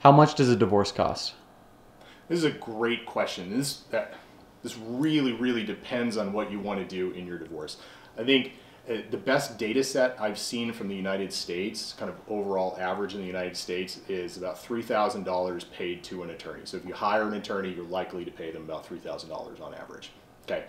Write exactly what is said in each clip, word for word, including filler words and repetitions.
How much does a divorce cost? This is a great question. This uh, this really, really depends on what you want to do in your divorce. I think uh, the best data set I've seen from the United States, kind of overall average in the United States, is about three thousand dollars paid to an attorney. So if you hire an attorney, you're likely to pay them about three thousand dollars on average. Okay,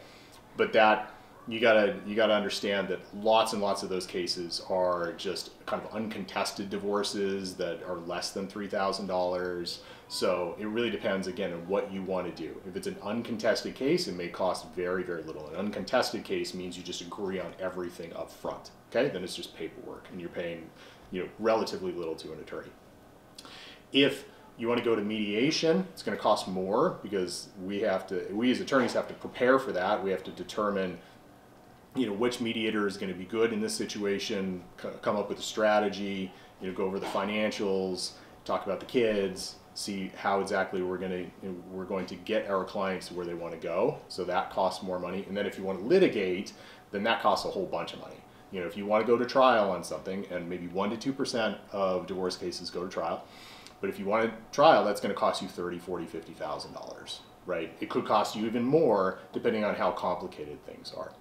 but that you gotta you gotta understand that lots and lots of those cases are just kind of uncontested divorces that are less than three thousand dollars. So it really depends, again, on what you want to do. If it's an uncontested case, it may cost very, very little. An uncontested case means you just agree on everything up front. Okay, then it's just paperwork, and you're paying, you know, relatively little to an attorney. If you want to go to mediation, it's going to cost more because we have to, we as attorneys have to prepare for that. We have to determine, you know, which mediator is going to be good in this situation, come up with a strategy, you know, go over the financials, talk about the kids, see how exactly we're going to, we're going to get our clients where they want to go. So that costs more money. And then if you want to litigate, then that costs a whole bunch of money. You know, if you want to go to trial on something, and maybe one to two percent of divorce cases go to trial, but if you want a trial, that's going to cost you thirty, forty, fifty thousand dollars, right? It could cost you even more depending on how complicated things are.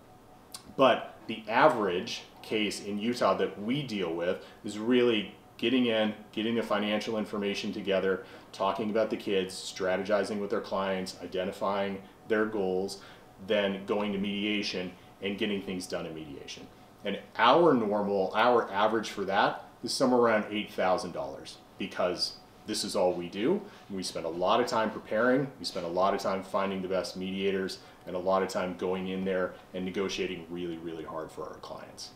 But the average case in Utah that we deal with is really getting in, getting the financial information together, talking about the kids, strategizing with their clients, identifying their goals, then going to mediation and getting things done in mediation. And our normal, our average for that is somewhere around eight thousand dollars, because this is all we do. We spend a lot of time preparing, we spend a lot of time finding the best mediators, and a lot of time going in there and negotiating really, really hard for our clients.